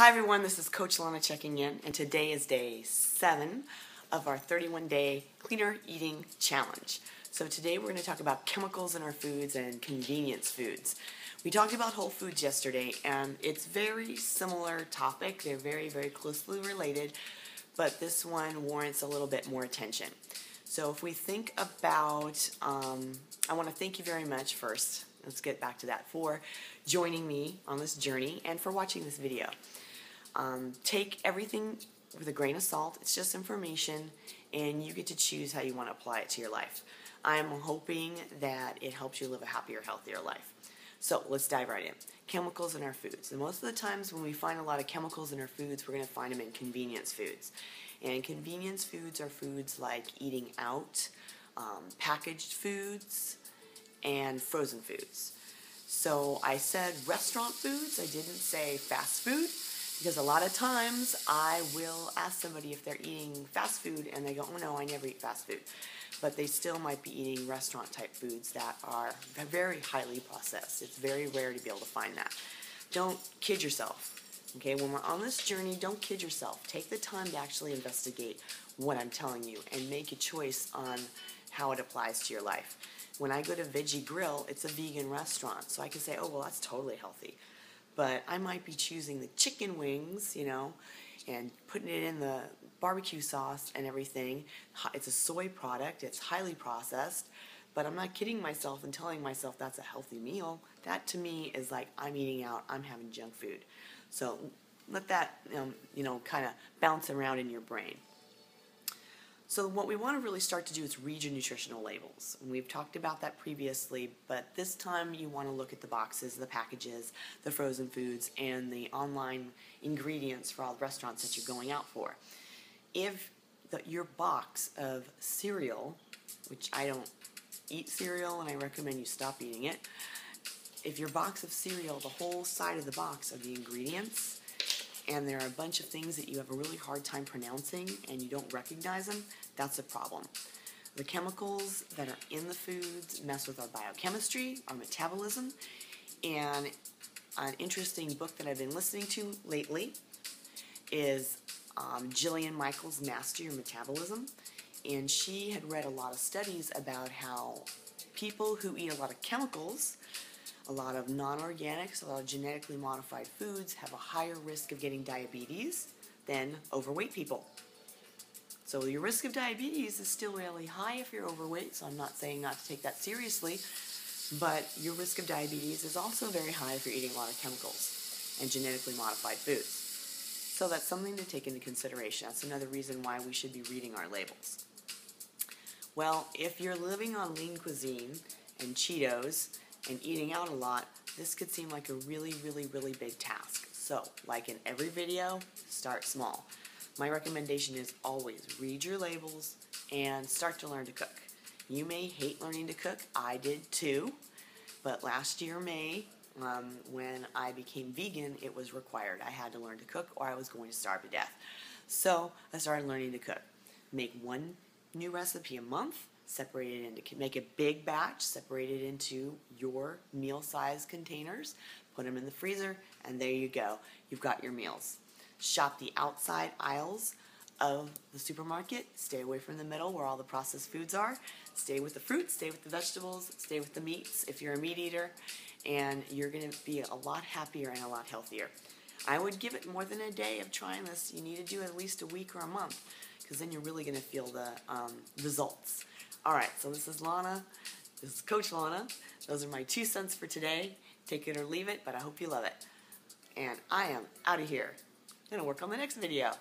Hi everyone, this is Coach Lana checking in, and today is day 7 of our 31-day cleaner eating challenge. So today we're going to talk about chemicals in our foods and convenience foods. We talked about whole foods yesterday, and it's very similar topic. They're very, very closely related, but this one warrants a little bit more attention. So if we think about, I want to thank you very much first, let's get back to that, for joining me on this journey and for watching this video. Take everything with a grain of salt. It's just information, and you get to choose how you want to apply it to your life. I'm hoping that it helps you live a happier, healthier life. So let's dive right in. Chemicals in our foods. And most of the times when we find a lot of chemicals in our foods, we're going to find them in convenience foods. And convenience foods are foods like eating out, packaged foods, and frozen foods. So I said restaurant foods. I didn't say fast food. Because a lot of times I will ask somebody if they're eating fast food and they go, oh no, I never eat fast food. But they still might be eating restaurant type foods that are very highly processed. It's very rare to be able to find that. Don't kid yourself. Okay, when we're on this journey, don't kid yourself. Take the time to actually investigate what I'm telling you and make a choice on how it applies to your life. When I go to Veggie Grill, it's a vegan restaurant. So I can say, oh, well, that's totally healthy. But I might be choosing the chicken wings, you know, and putting it in the barbecue sauce and everything. It's a soy product. It's highly processed. But I'm not kidding myself and telling myself that's a healthy meal. That to me is like I'm eating out. I'm having junk food. So let that, you know, kind of bounce around in your brain. So what we want to really start to do is read your nutritional labels. And we've talked about that previously, but this time you want to look at the boxes, the packages, the frozen foods, and the online ingredients for all the restaurants that you're going out for. If your box of cereal, which I don't eat cereal and I recommend you stop eating it, if your box of cereal, the whole side of the box are the ingredients, and there are a bunch of things that you have a really hard time pronouncing and you don't recognize them, that's a problem. The chemicals that are in the foods mess with our biochemistry, our metabolism, and an interesting book that I've been listening to lately is Jillian Michaels' Master Your Metabolism, and she had read a lot of studies about how people who eat a lot of chemicals, a lot of non-organics, a lot of genetically modified foods have a higher risk of getting diabetes than overweight people. So your risk of diabetes is still really high if you're overweight, so I'm not saying not to take that seriously, but your risk of diabetes is also very high if you're eating a lot of chemicals and genetically modified foods. So that's something to take into consideration. That's another reason why we should be reading our labels. Well, if you're living on Lean Cuisine and Cheetos, and eating out a lot, this could seem like a really, really, really big task. So, like in every video, start small. My recommendation is always read your labels and start to learn to cook. You may hate learning to cook. I did too. But last year, May, when I became vegan, it was required. I had to learn to cook or I was going to starve to death. So, I started learning to cook. Make one new recipe a month. Separate it into, make a big batch, separate it into your meal size containers, put them in the freezer, and there you go. You've got your meals. Shop the outside aisles of the supermarket. Stay away from the middle where all the processed foods are. Stay with the fruits, stay with the vegetables, stay with the meats if you're a meat eater, and you're going to be a lot happier and a lot healthier. I would give it more than a day of trying this. You need to do at least a week or a month because then you're really going to feel the results. All right, so this is Lana. This is Coach Lana. Those are my 2 cents for today. Take it or leave it, but I hope you love it. And I am out of here. I'm going to work on the next video.